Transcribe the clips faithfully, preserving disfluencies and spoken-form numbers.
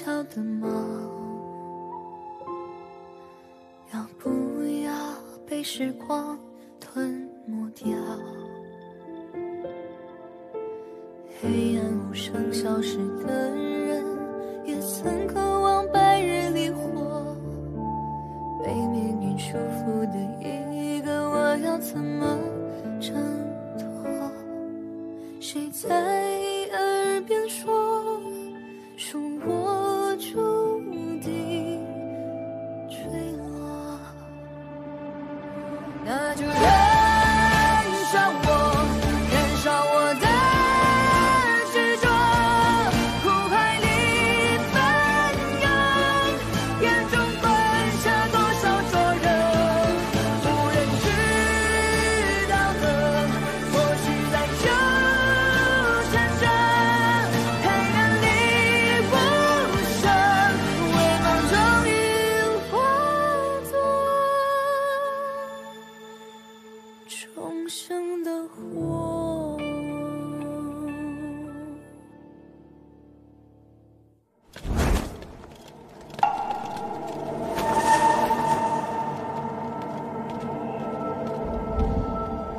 小的梦，要不要被时光吞没掉？黑暗无声消失的人，也曾渴望白日里火，被命运束缚的一个，我要怎么挣脱？谁在？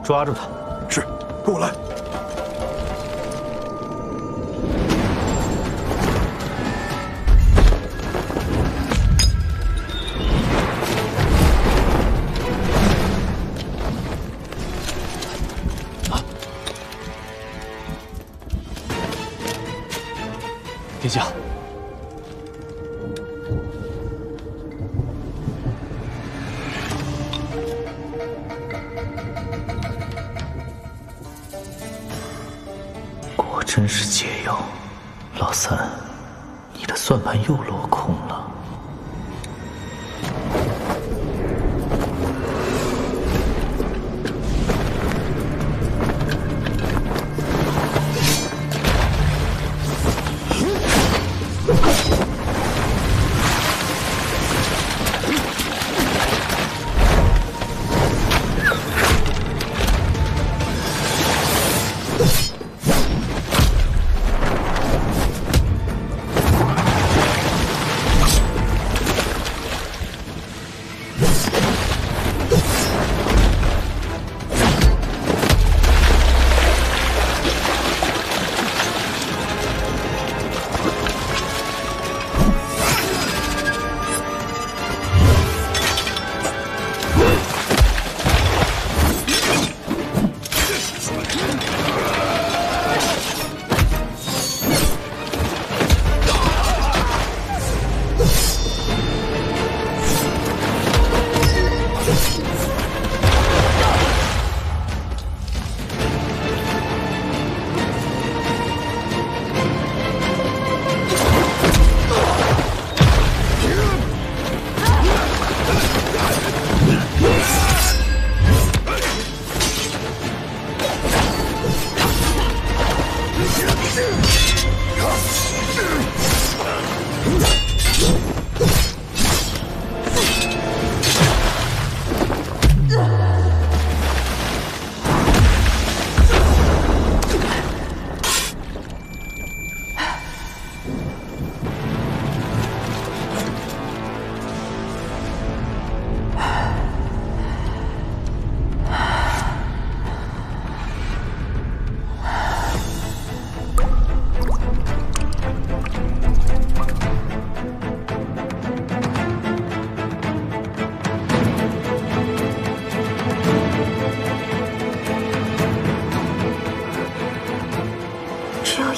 抓住他！是，跟我来。啊！殿下，真是解药，老三，你的算盘又落空了。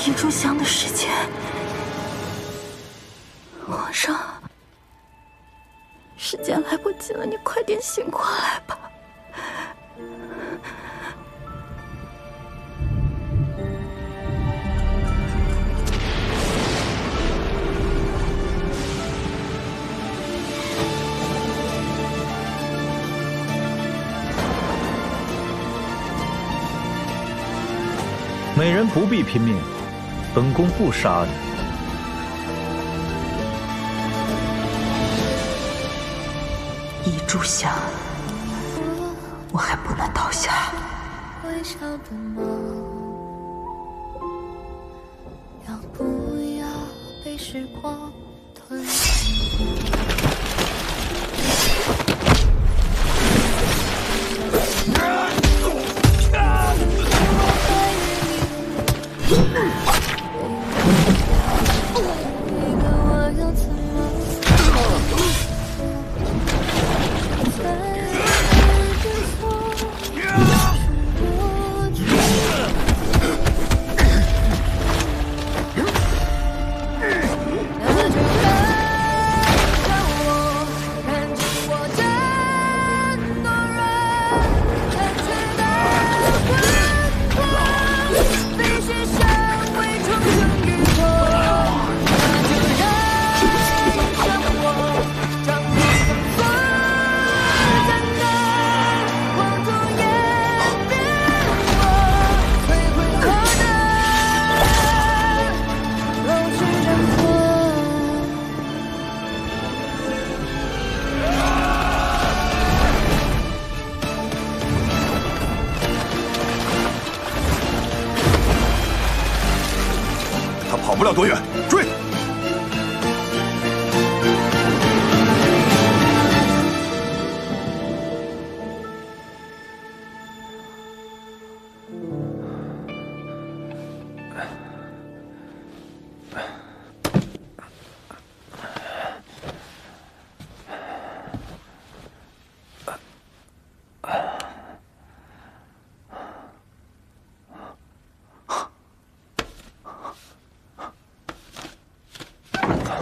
一炷香的时间，皇上，时间来不及了，你快点醒过来吧。美人不必拼命。 本宫不杀你。一炷香，我还不能倒下。微笑的梦，要不要被时光？昏。跑不了多远，追！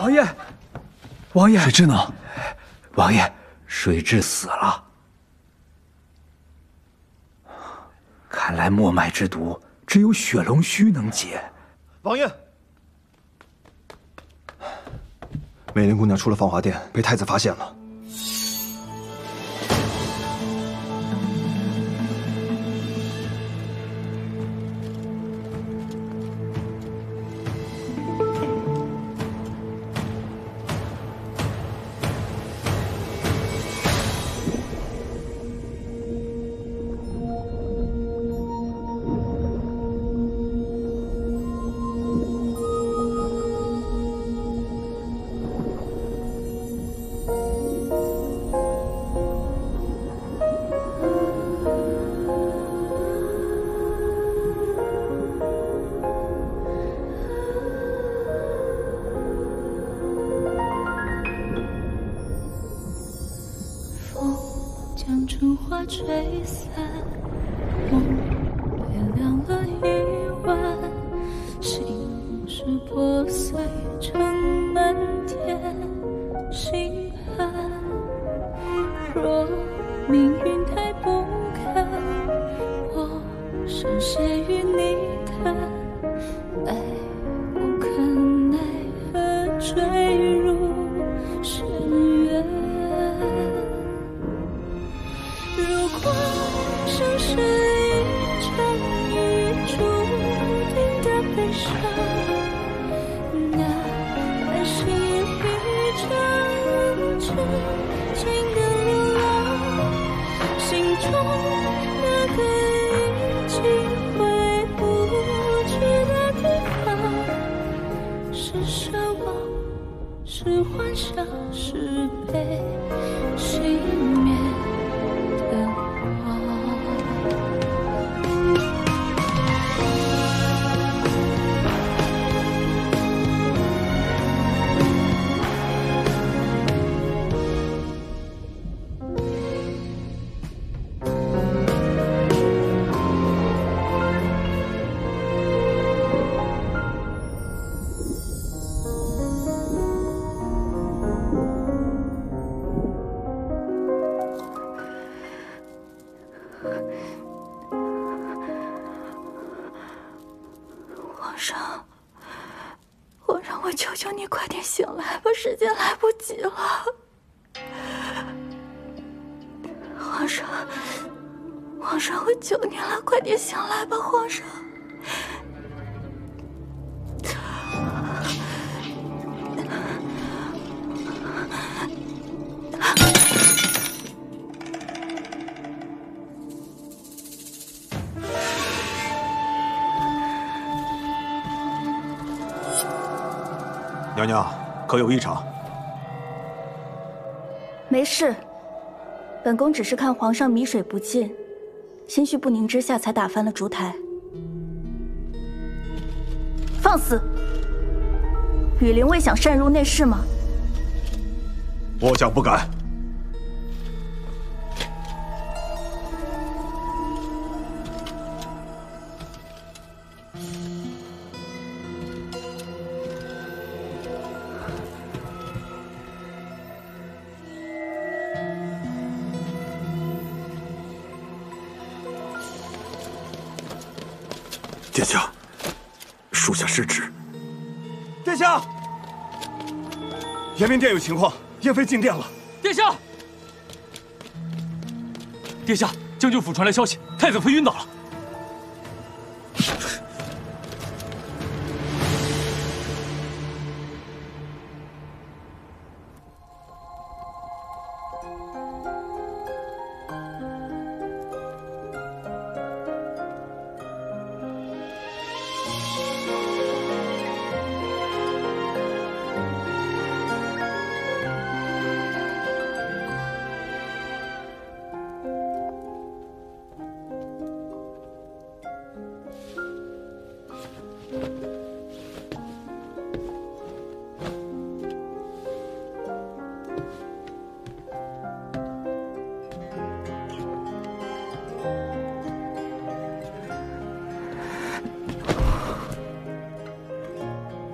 王爷，王爷，水蛭呢？王爷，水蛭死了。看来墨脉之毒只有雪龙须能解。王爷，美人姑娘出了芳华殿，被太子发现了。将春花吹散，梦也凉了一晚，心事破碎成满天星汉。若命运太不堪，我深陷于泥潭，爱无可奈何，坠入深渊。 生是一场已注定的悲伤，那还是一场痴情的流浪，心中那个已经回不去的地方，是奢望，是幻想，是被熄灭的。 我求求你，快点醒来吧！时间来不及了。皇上，皇上，我求你了，快点醒来吧，皇上！娘娘，可有异常？没事，本宫只是看皇上米水不进，心绪不宁之下才打翻了烛台。放肆！羽林卫想擅入内室吗？末将不敢。 殿下，属下失职。殿下，延明殿有情况，燕妃进殿了。殿下，殿下，将军府传来消息，太子妃晕倒了。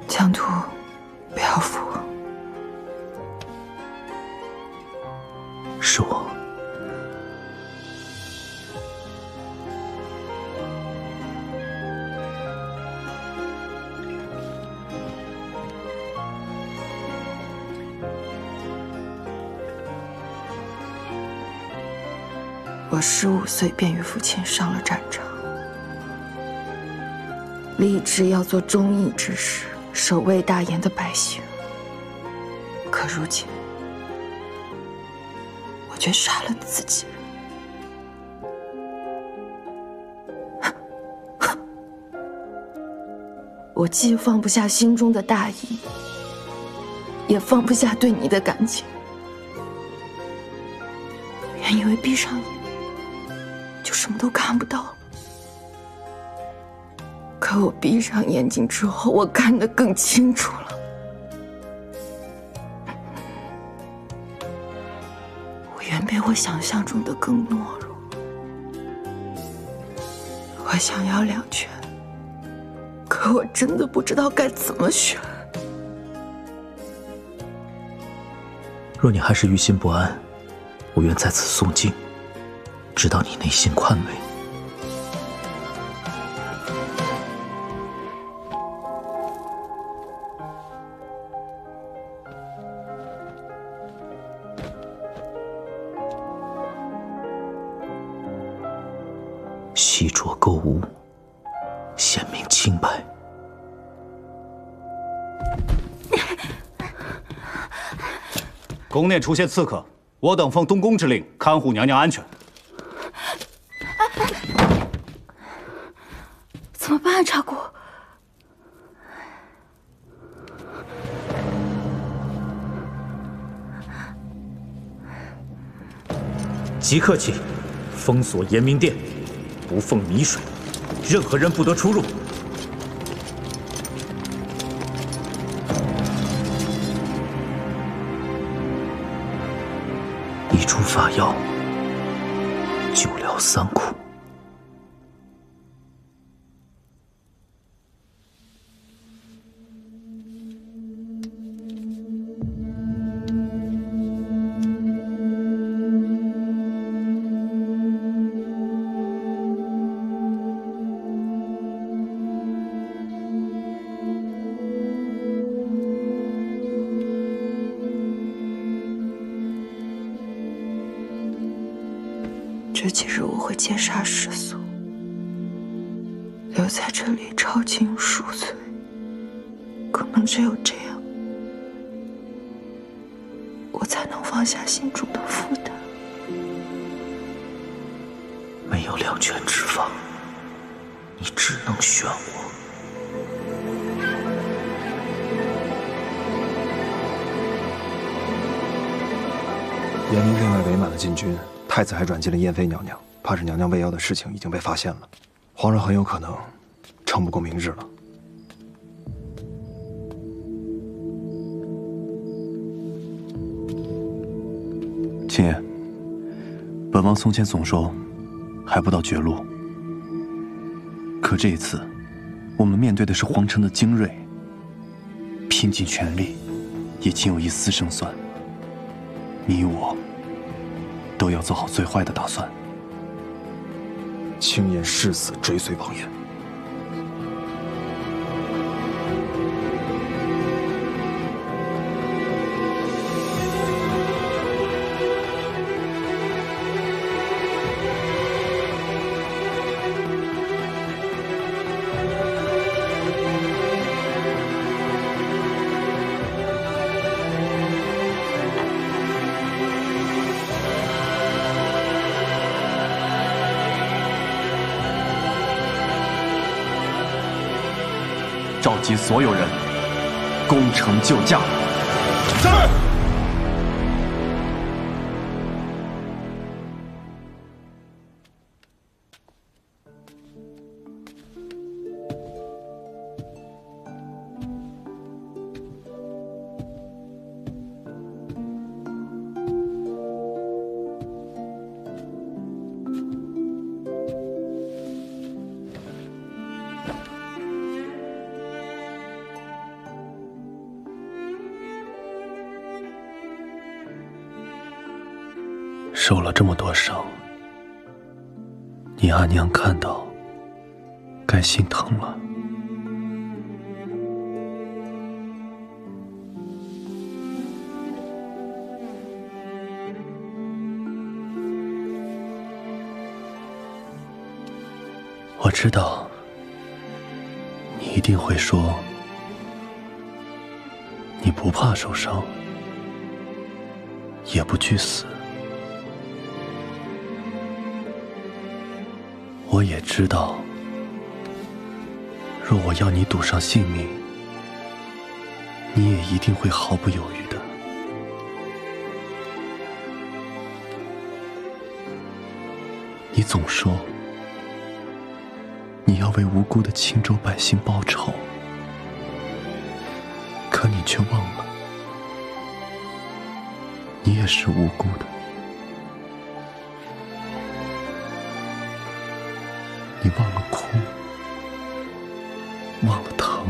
江图，不要扶我，是我。我十五岁便与父亲上了战场，立志要做忠义之士。 守卫大燕的百姓，可如今我却杀了自己人。我既放不下心中的大义，也放不下对你的感情。原以为闭上眼就什么都看不到了。 可我闭上眼睛之后，我看得更清楚了。我远比我想象中的更懦弱。我想要两全，可我真的不知道该怎么选。若你还是于心不安，我愿在此诵经，直到你内心宽慰。 细酌勾无，显明清白。宫内出现刺客，我等奉东宫之令，看护娘娘安全。怎么办啊，茶姑？即刻起，封锁延明殿。 不奉米水，任何人不得出入。一株法药，久疗三苦。这几日我会戒杀食宿，留在这里抄经赎罪，可能只有这样，我才能放下心中的负担。没有两全之法，你只能选我。严陵镇外围满了禁军，太子还软禁了燕妃娘娘，怕是娘娘喂药的事情已经被发现了，皇上很有可能撑不过明日了。 秦爷，本王从前总说还不到绝路，可这一次，我们面对的是皇城的精锐，拼尽全力，也仅有一丝胜算。你我都要做好最坏的打算。青岩誓死追随王爷。 召集所有人，攻城救驾。是。受了这么多伤，你阿娘看到，该心疼了。我知道，你一定会说，你不怕受伤，也不惧死。 我也知道，若我要你赌上性命，你也一定会毫不犹豫的。你总说你要为无辜的青州百姓报仇，可你却忘了，你也是无辜的。 你忘了哭，忘了疼，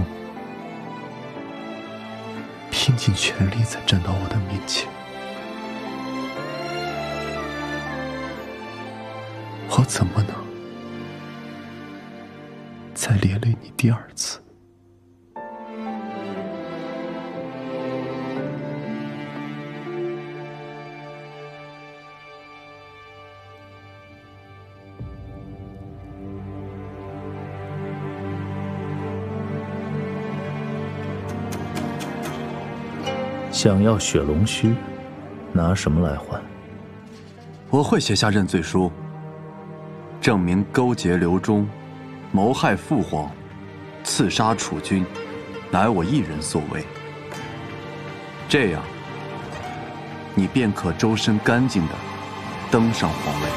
拼尽全力才站到我的面前。我怎么能再连累你第二次？想要雪龙须，拿什么来换？我会写下认罪书，证明勾结刘忠，谋害父皇，刺杀储君，乃我一人所为。这样，你便可周身干净的登上皇位。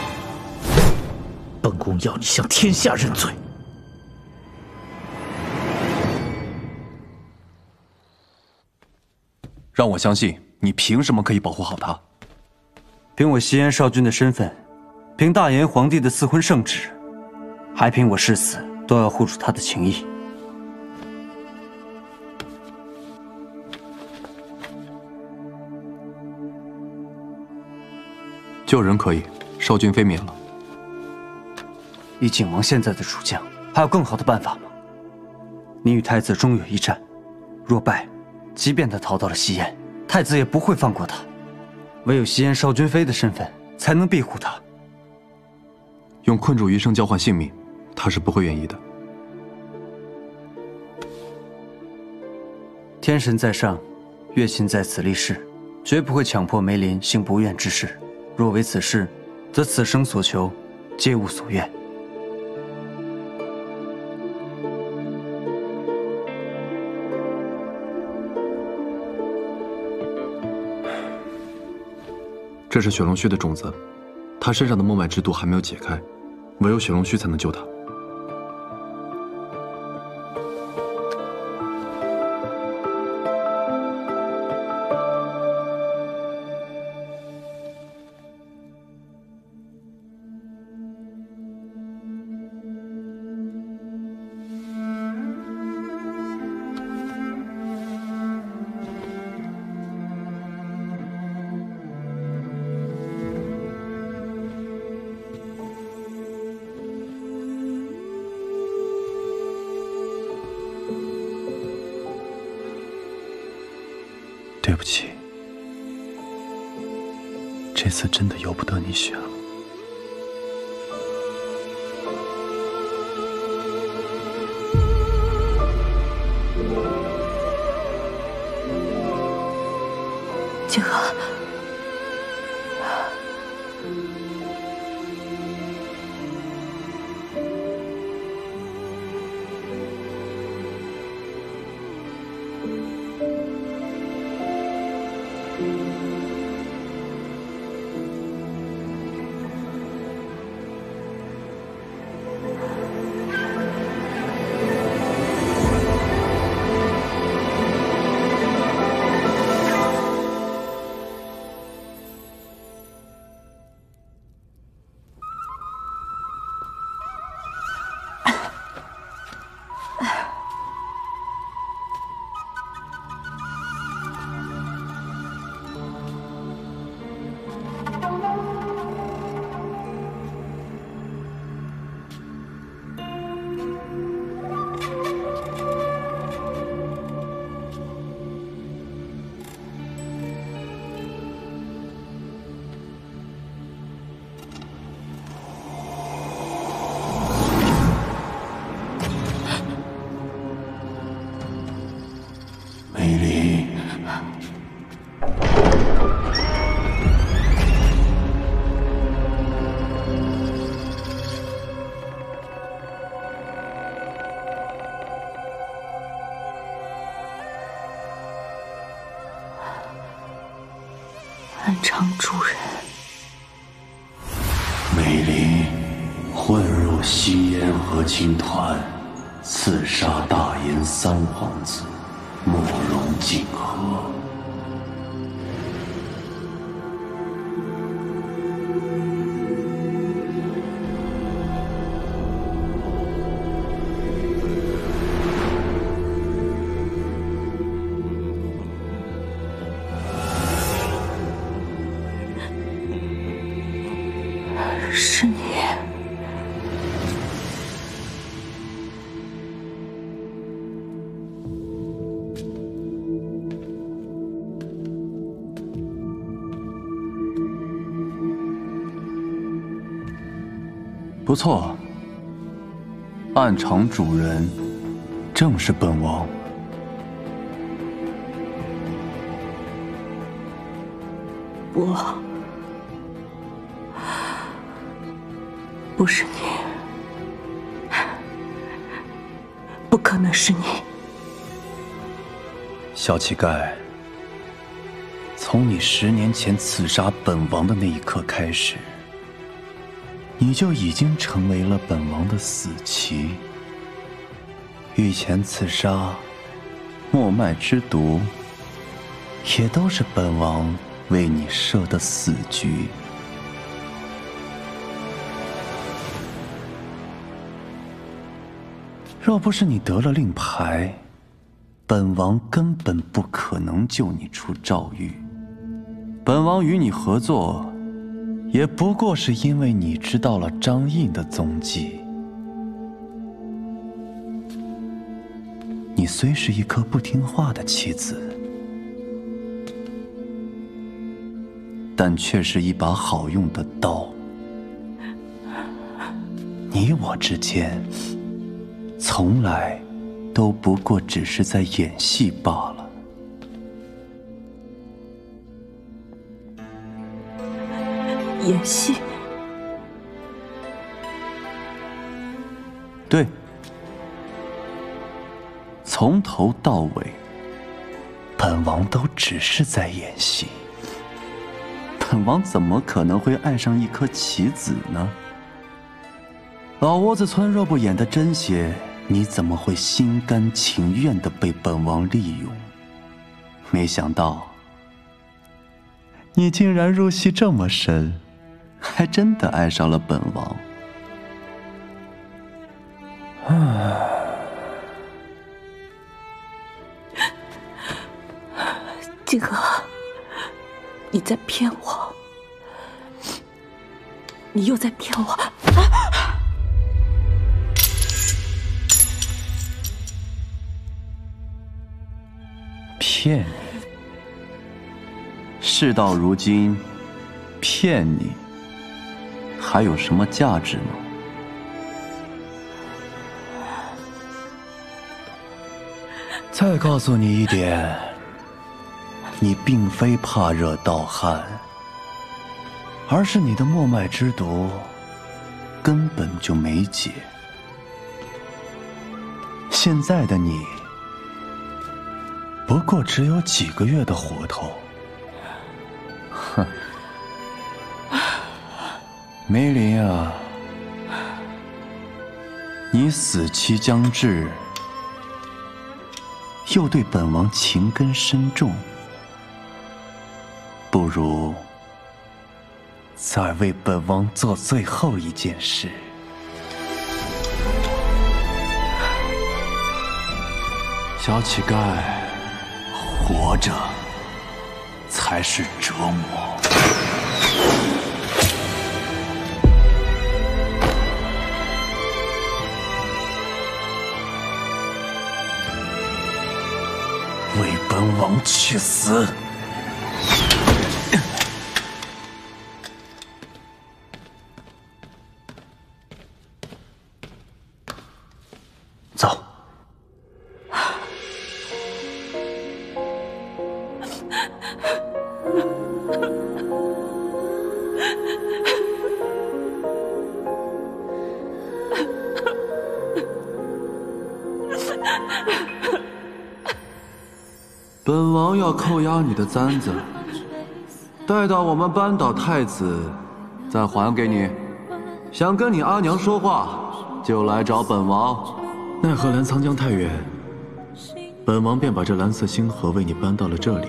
本宫要你向天下认罪。 让我相信，你凭什么可以保护好他？凭我西安少君的身份，凭大炎皇帝的赐婚圣旨，还凭我誓死都要护住他的情谊。救人可以，少君非免了。以景王现在的处境，还有更好的办法吗？你与太子终有一战，若败。 即便他逃到了西燕，太子也不会放过他。唯有西燕少君妃的身份，才能庇护他。用困主余生交换性命，他是不会愿意的。天神在上，月琴在此立誓，绝不会强迫梅林行不愿之事。若为此事，则此生所求，皆无所愿。这是雪龙须的种子，他身上的孟买之毒还没有解开，唯有雪龙须才能救他。 对不起，这次真的由不得你选了。景河，常主人，美玲混入西燕和青团，刺杀大燕三皇子慕容锦和。是你，不错。暗场主人正是本王。 我。 不是你，不可能是你，小乞丐。从你十年前刺杀本王的那一刻开始，你就已经成为了本王的死棋。御前刺杀、墨脉之毒，也都是本王为你设的死局。 若不是你得了令牌，本王根本不可能救你出诏狱。本王与你合作，也不过是因为你知道了张印的踪迹。你虽是一颗不听话的棋子，但却是一把好用的刀。你我之间。 从来都不过只是在演戏罢了。演戏？对，从头到尾，本王都只是在演戏。本王怎么可能会爱上一颗棋子呢？老窝子村若不演得真些，你怎么会心甘情愿地被本王利用？没想到，你竟然入戏这么深，还真的爱上了本王。啊！静娥，你在骗我，你又在骗我！啊！ 骗你！事到如今，骗你还有什么价值吗？再告诉你一点，你并非怕热盗汗，而是你的墨脉之毒根本就没解。现在的你。 不过只有几个月的活头，哼！梅林啊，你死期将至，又对本王情根深重，不如再为本王做最后一件事。 小乞丐。 活着才是折磨。为本王去死！走。 本王要扣押你的簪子，带到我们扳倒太子，再还给你。想跟你阿娘说话，就来找本王。奈何澜沧江太远，本王便把这蓝色星河为你搬到了这里。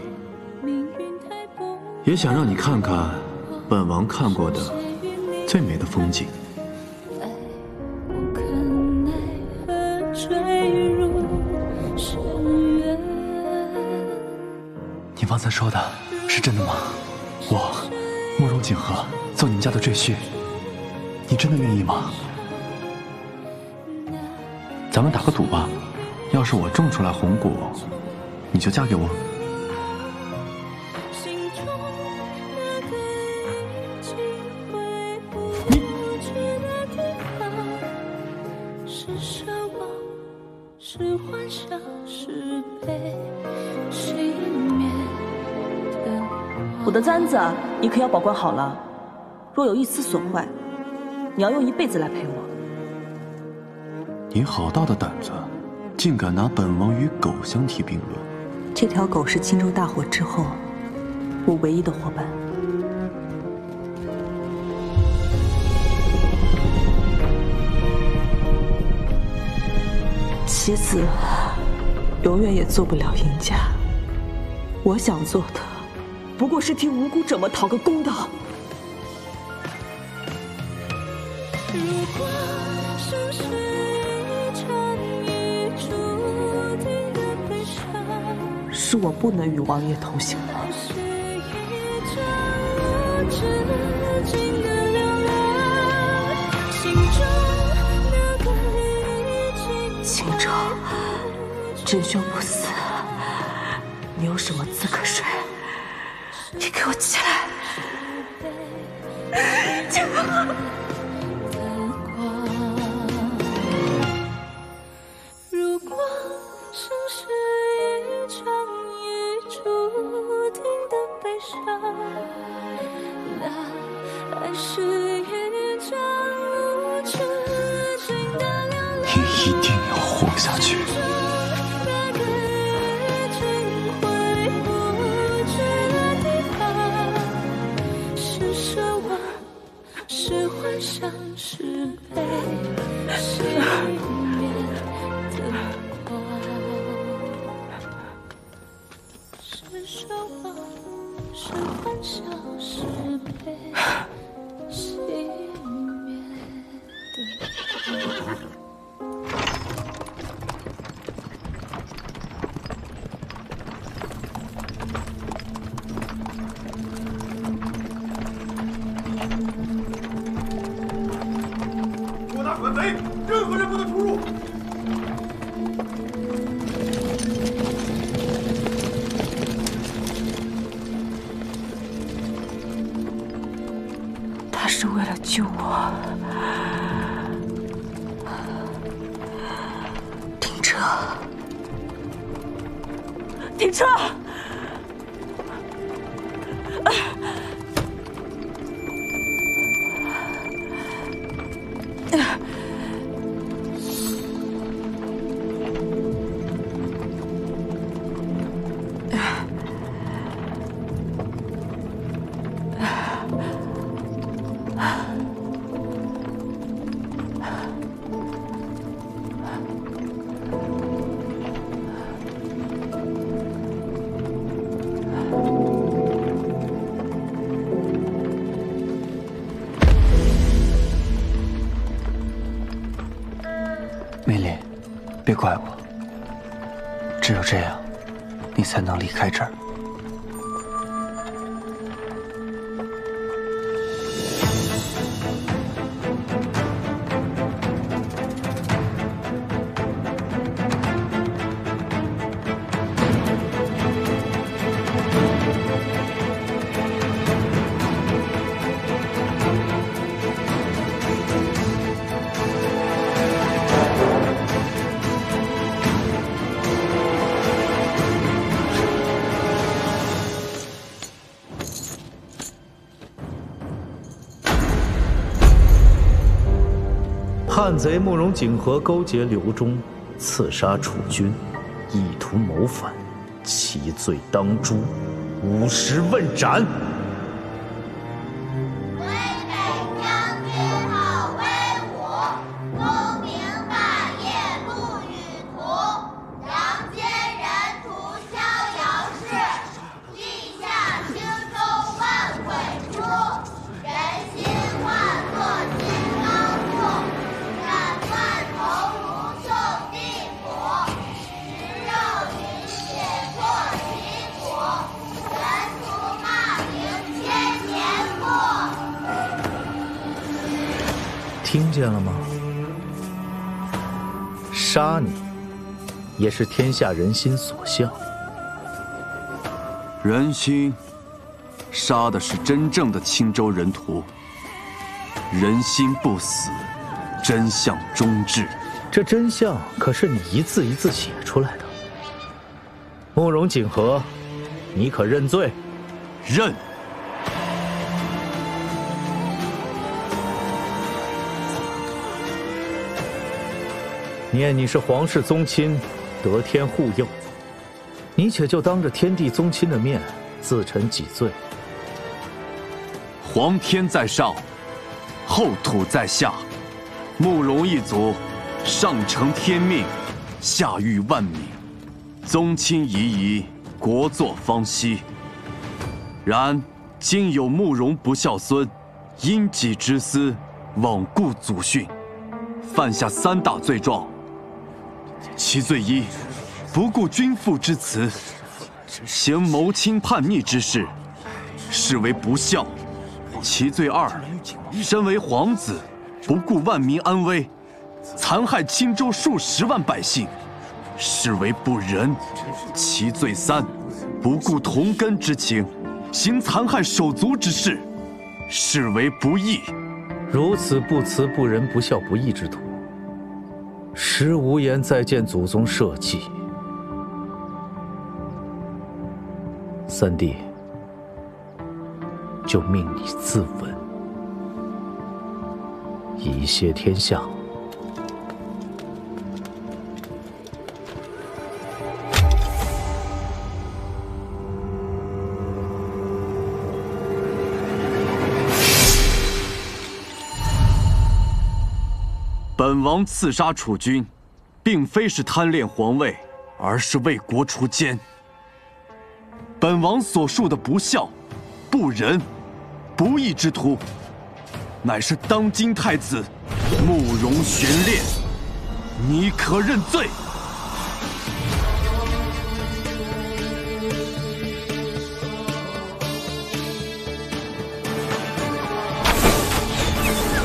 也想让你看看本王看过的最美的风景。你刚才说的是真的吗？我慕容锦和做你们家的赘婿，你真的愿意吗？咱们打个赌吧，要是我种出来红果，你就嫁给我。 我的簪子啊，你可要保管好了，若有一丝损坏，你要用一辈子来赔我。你好大的胆子，竟敢拿本王与狗相提并论！这条狗是青州大火之后我唯一的伙伴。棋子永远也做不了赢家，我想做的。 不过是替无辜者们讨个公道。是我不能与王爷同行了。秦州，真凶不死，你有什么资格睡？ 你给我起来！静儿，如果生是一场已注定的悲伤，那爱是一场无止境的流浪。你一定要活下去！门楣，任何人不得出入。 是为了救我，停车！停车！别怪我，只有这样，你才能离开这儿。汉贼慕容景和勾结刘忠，刺杀楚军，意图谋反，其罪当诛，五十问斩。 听见了吗？杀你，也是天下人心所向。人心，杀的是真正的青州人屠。人心不死，真相终至。这真相可是你一字一字写出来的。慕容锦和，你可认罪？认。 念你是皇室宗亲，得天护佑，你且就当着天地宗亲的面自陈己罪。皇天在上，后土在下，慕容一族上承天命，下御万民，宗亲夷夷，国祚方息。然今有慕容不孝孙，因己之私，罔顾祖训，犯下三大罪状。 其罪一，不顾君父之慈，行谋亲叛逆之事，是为不孝；其罪二，身为皇子，不顾万民安危，残害青州数十万百姓，是为不仁；其罪三，不顾同根之情，行残害手足之事，是为不义。如此不慈、不仁、不孝、不义之徒。 实无颜再见祖宗社稷。三弟，就命你自刎，以谢天下。 本王刺杀楚军，并非是贪恋皇位，而是为国除奸。本王所述的不孝、不仁、不义之徒，乃是当今太子慕容玄烈，你可认罪？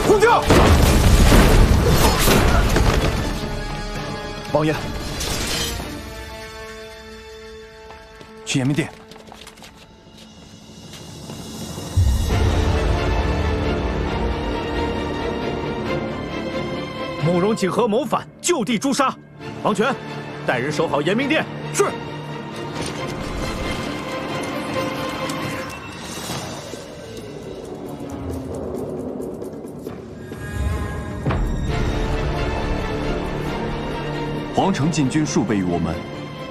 攻击！王爷，去延明殿。 慕容锦和谋反，就地诛杀。王权，带人守好延明殿。是。皇城禁军数倍于我们，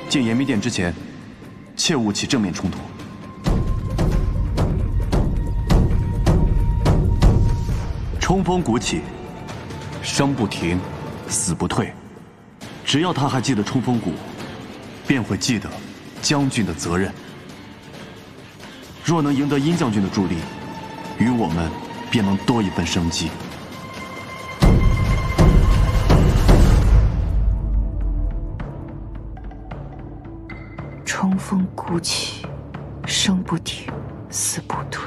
进延明殿之前，切勿起正面冲突。 冲锋鼓起。 伤不停，死不退。只要他还记得冲锋鼓，便会记得将军的责任。若能赢得殷将军的助力，与我们便能多一份生机。冲锋鼓起，伤不停，死不退。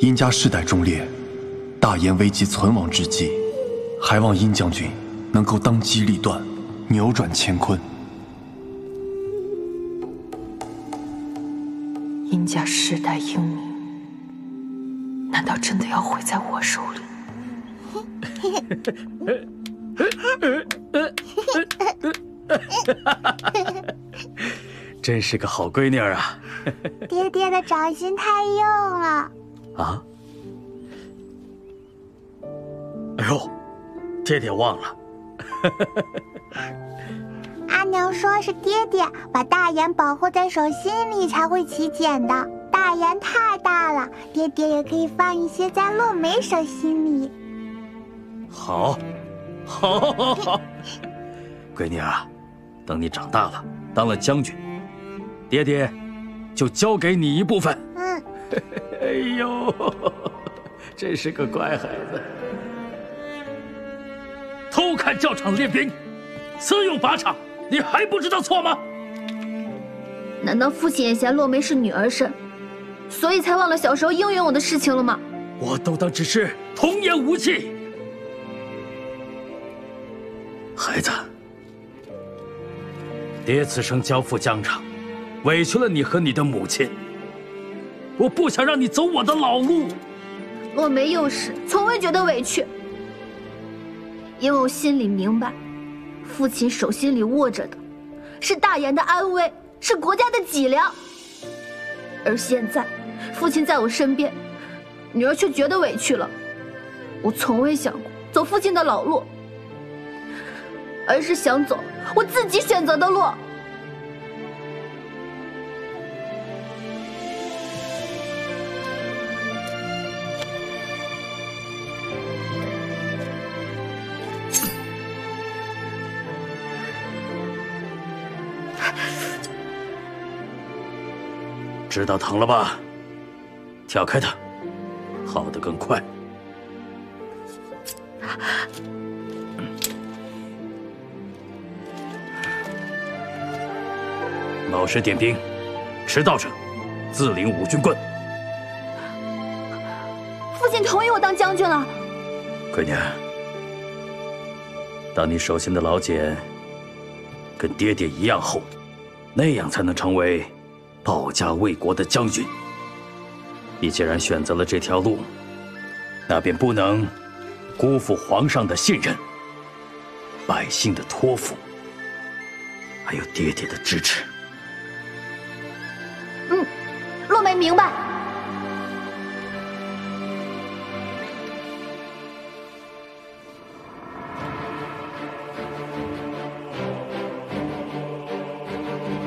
殷家世代忠烈，大炎危急存亡之际，还望殷将军能够当机立断，扭转乾坤。殷家世代英明，难道真的要毁在我手里？真是个好闺女啊！爹爹的掌心太硬了。 啊！哎呦，爹爹忘了。阿娘说是爹爹把大炎保护在手心里才会起茧的。大炎太大了，爹爹也可以放一些在落梅手心里。好，好，好，好。闺女啊，等你长大了，当了将军，爹爹就交给你一部分。嗯。 哎呦，真是个乖孩子！偷看教场练兵，私用法场，你还不知道错吗？难道父亲眼下落梅是女儿身，所以才忘了小时候应允我的事情了吗？我都当只是童言无忌。孩子，爹此生交付疆场，委屈了你和你的母亲。 我不想让你走我的老路。落梅幼时，从未觉得委屈，因为我心里明白，父亲手心里握着的，是大炎的安危，是国家的脊梁。而现在，父亲在我身边，女儿却觉得委屈了。我从未想过走父亲的老路，而是想走我自己选择的路。 知道疼了吧？跳开它，好得更快。老实点兵，迟到者自领五军棍。父亲同意我当将军了。闺女，当你手心的老茧跟爹爹一样厚，那样才能成为 保家卫国的将军，你既然选择了这条路，那便不能辜负皇上的信任、百姓的托付，还有爹爹的支持。嗯，落梅明白。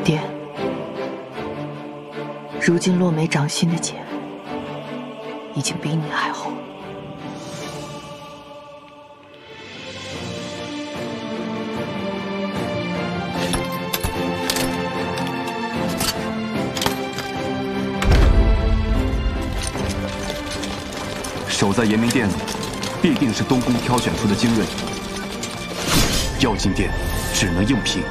爹。 如今落梅掌心的茧，已经比你还厚。守在延明殿里，必定是东宫挑选出的精锐。要进殿，只能硬拼。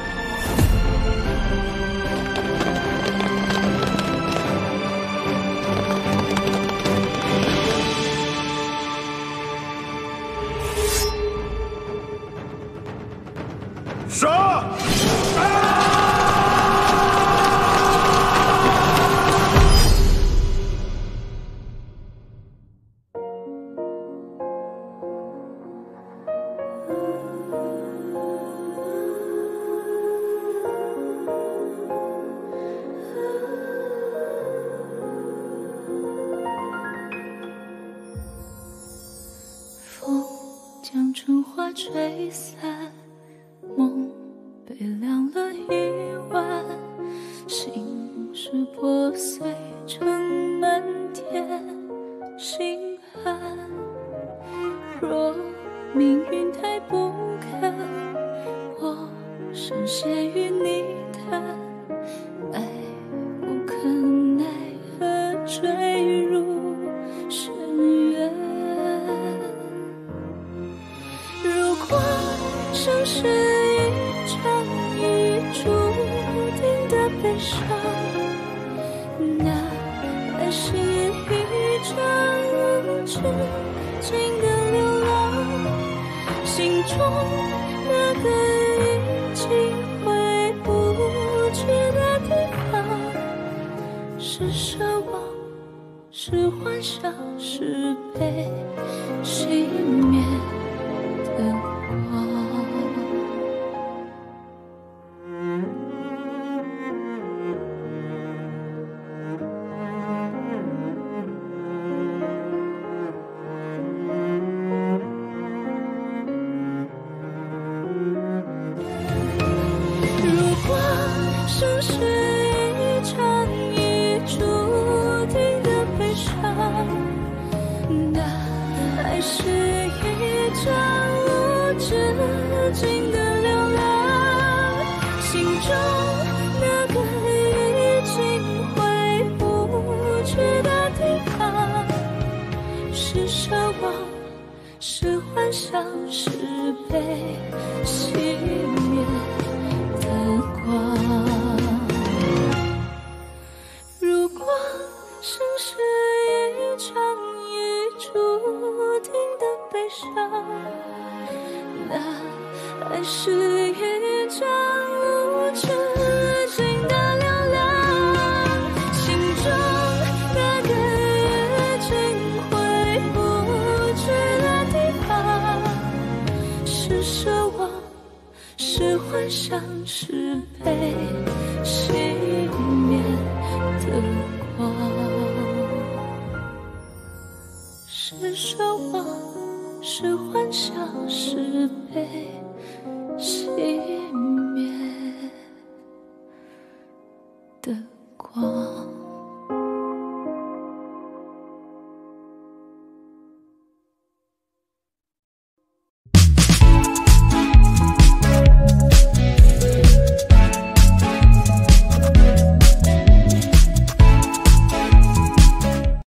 将春花吹散，梦被晾了一晚，心事破碎成满天星汉。若命运太不堪，我深陷于泥潭，爱无可奈何坠入深渊。如果生是一场已注定的悲伤，那爱是一场无止境的流浪，心中那个已经回不去的地方，是奢望，是幻想，是被熄灭的光。对。